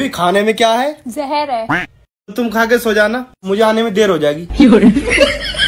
अभी खाने में क्या है? जहर है। तुम खा के सो जाना, मुझे आने में देर हो जाएगी।